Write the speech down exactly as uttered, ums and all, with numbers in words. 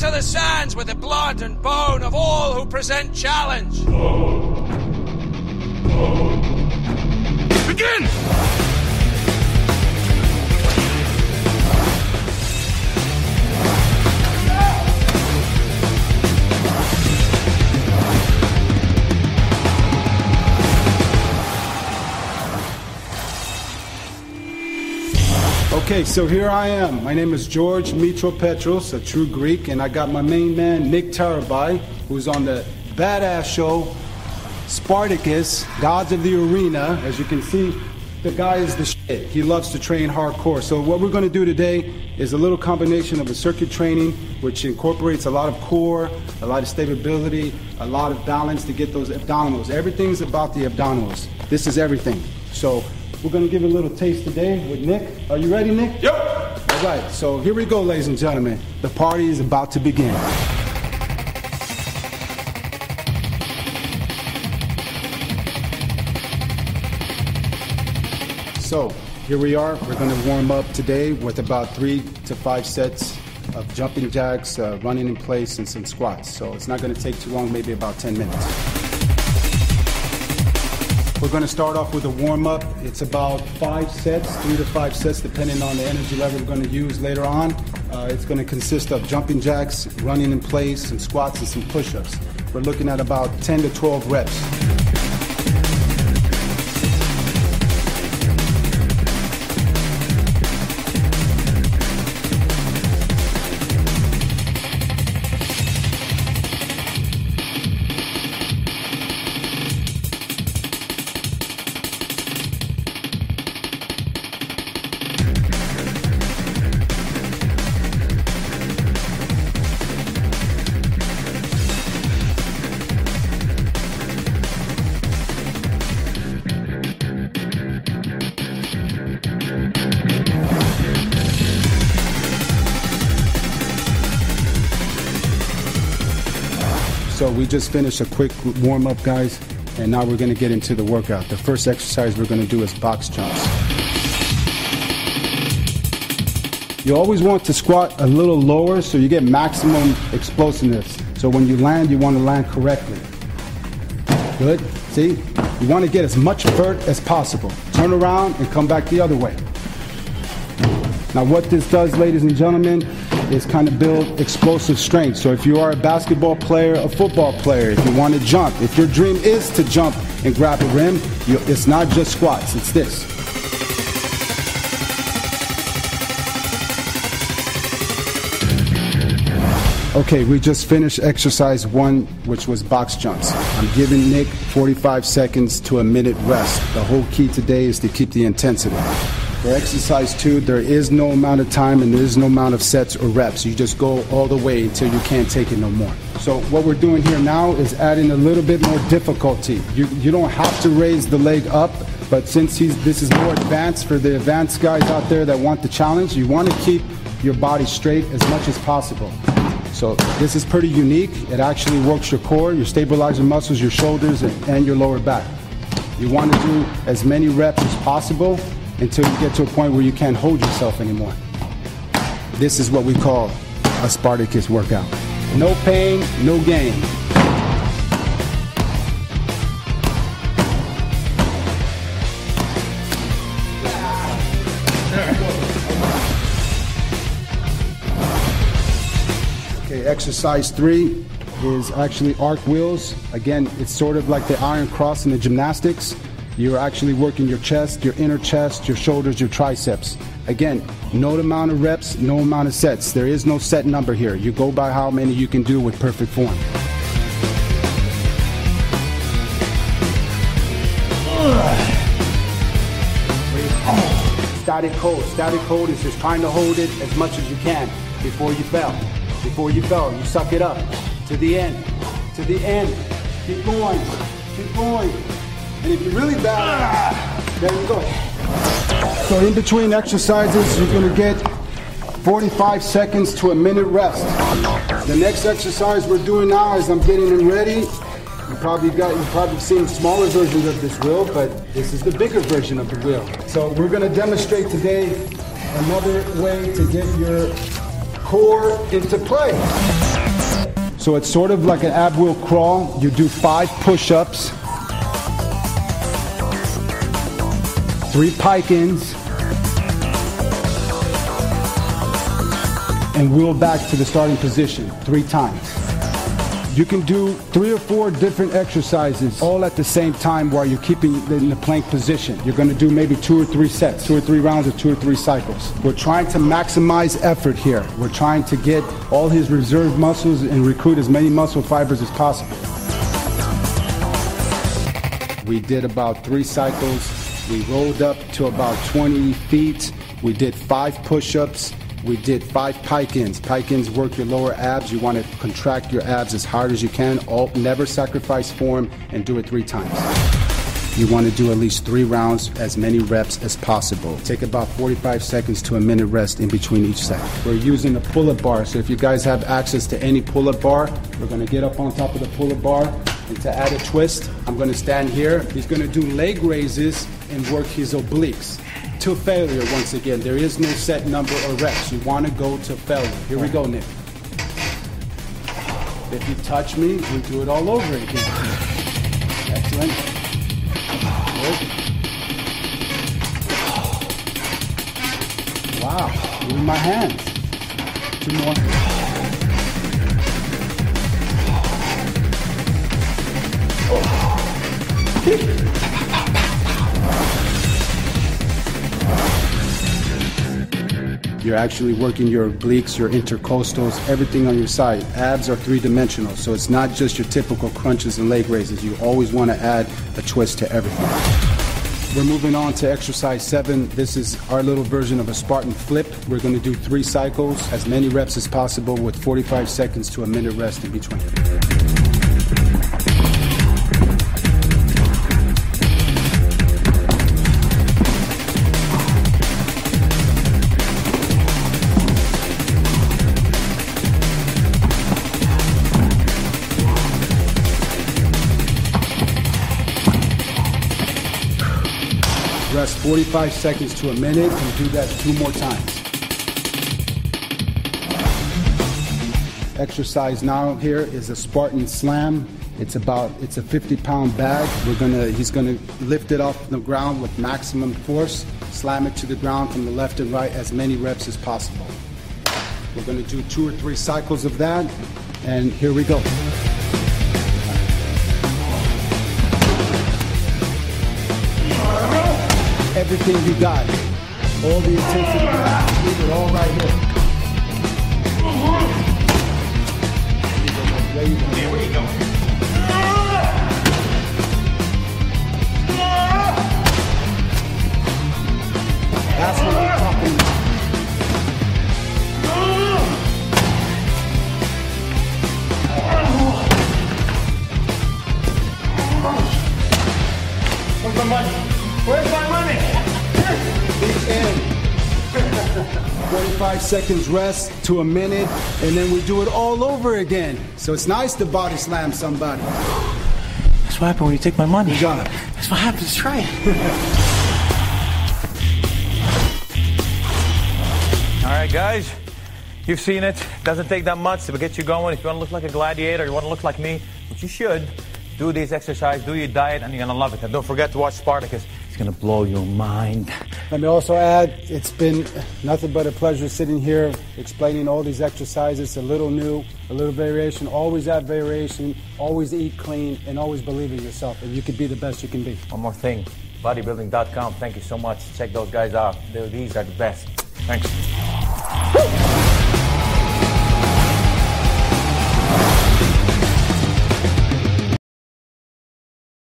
litter the sands with the blood and bone of all who present challenge. Begin! Okay, so here I am. My name is George Mitropetros, a true Greek, and I got my main man, Nick Tarabay, who's on the badass show, Spartacus, Gods of the Arena. As you can see, the guy is the shit. He loves to train hardcore. So what we're going to do today is a little combination of a circuit training, which incorporates a lot of core, a lot of stability, a lot of balance to get those abdominals. Everything's about the abdominals. This is everything. So we're going to give it a little taste today with Nick. Are you ready, Nick? Yep. All right, so here we go, ladies and gentlemen. The party is about to begin. So here we are. We're going to warm up today with about three to five sets of jumping jacks, uh, running in place, and some squats. So it's not going to take too long, maybe about ten minutes. We're going to start off with a warm-up. It's about five sets, three to five sets, depending on the energy level we're going to use later on. Uh, it's going to consist of jumping jacks, running in place, some squats, and some push-ups. We're looking at about ten to twelve reps. So we just finished a quick warm-up, guys, and now we're going to get into the workout. The first exercise we're going to do is box jumps. You always want to squat a little lower so you get maximum explosiveness. So when you land, you want to land correctly. Good. See? You want to get as much vert as possible. Turn around and come back the other way. Now what this does, ladies and gentlemen, is kind of build explosive strength. So if you are a basketball player, a football player, if you want to jump, if your dream is to jump and grab a rim, you, it's not just squats, it's this. Okay, we just finished exercise one, which was box jumps. I'm giving Nick forty-five seconds to a minute rest. The whole key today is to keep the intensity. For exercise two, there is no amount of time and there is no amount of sets or reps. You just go all the way until you can't take it no more. So what we're doing here now is adding a little bit more difficulty. You, you don't have to raise the leg up, but since he's, this is more advanced for the advanced guys out there that want the challenge, you want to keep your body straight as much as possible. So this is pretty unique. It actually works your core, your stabilizer muscles, your shoulders, and, and your lower back. You want to do as many reps as possible until you get to a point where you can't hold yourself anymore. This is what we call a Spartacus workout. No pain, no gain. Okay, exercise three is actually arc wheels. Again, it's sort of like the iron cross in the gymnastics. You're actually working your chest, your inner chest, your shoulders, your triceps. Again, no amount of reps, no amount of sets. There is no set number here. You go by how many you can do with perfect form. Static hold. Static hold is just trying to hold it as much as you can before you fell. Before you fell, you suck it up. To the end. To the end. Keep going. Keep going. And if you're really bad, there you go. So in between exercises, you're going to get forty-five seconds to a minute rest. The next exercise we're doing now is I'm getting him ready. You probably got, you've probably seen smaller versions of this wheel, but this is the bigger version of the wheel. So we're going to demonstrate today another way to get your core into play. So it's sort of like an ab wheel crawl. You do five push-ups, three pike-ins, and wheel back to the starting position three times. You can do three or four different exercises all at the same time while you're keeping in the plank position. You're going to do maybe two or three sets, two or three rounds, or two or three cycles. We're trying to maximize effort here. We're trying to get all his reserve muscles and recruit as many muscle fibers as possible. We did about three cycles. We rolled up to about twenty feet. We did five push-ups. We did five pike-ins. Pike-ins work your lower abs. You want to contract your abs as hard as you can. All, never sacrifice form, and do it three times. You want to do at least three rounds, as many reps as possible. Take about forty-five seconds to a minute rest in between each set. We're using a pull-up bar, so if you guys have access to any pull-up bar, we're going to get up on top of the pull-up bar, and to add a twist, I'm going to stand here. He's going to do leg raises and work his obliques. To failure, once again. There is no set number or reps. You want to go to failure. Here we go, Nick. If you touch me, we do it all over again. Excellent. Good. Wow, moving my hands. Two more. Oh. You're actually working your obliques, your intercostals, everything on your side. Abs are three-dimensional, so it's not just your typical crunches and leg raises. You always want to add a twist to everything. We're moving on to exercise seven. This is our little version of a Spartan flip. We're going to do three cycles, as many reps as possible, with forty-five seconds to a minute rest in between. Rest forty-five seconds to a minute, and do that two more times. Exercise now here is a Spartan slam. It's about, it's a fifty pound bag. We're gonna, he's gonna lift it off the ground with maximum force, slam it to the ground from the left and right, as many reps as possible. We're gonna do two or three cycles of that, and here we go. Everything you got, all the intensity, leave it all right here. There we go. That's what we're talking about. Where's my money? Where's my money? forty-five seconds rest to a minute, and then we do it all over again. So it's nice to body slam somebody. That's what happens when you take my money. You got it. That's what happens. Try it. All right, guys. You've seen it. Doesn't take that much to get you going. If you want to look like a gladiator, you want to look like me, which you should, do these exercises, do your diet, and you're going to love it. And don't forget to watch Spartacus. It's going to blow your mind. Let me also add, it's been nothing but a pleasure sitting here explaining all these exercises, a little new, a little variation. Always add variation, always eat clean, and always believe in yourself, and you can be the best you can be. One more thing, bodybuilding dot com, thank you so much. Check those guys out. They're, these are the best. Thanks.